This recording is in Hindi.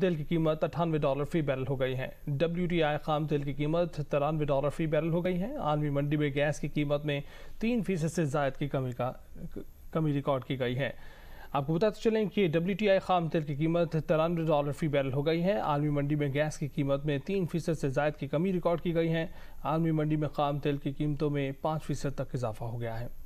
तेल की कीमत $98 फी बैरल हो गई है। WTI खाम तेल की कीमत $93 फी बैरल हो गई है। आलमी मंडी में गैस की कीमत में 3% से ज़ायद की कमी रिकॉर्ड की गई है। आपको बताते चलें कि WTI खाम तेल की कीमत $93 फी बैरल हो गई है। आलमी मंडी में गैस की कीमत में 3% से ज़ायद की कमी रिकॉर्ड की गई है। आलमी मंडी में खाम तेल की कीमतों में 5% तक इजाफा हो गया है।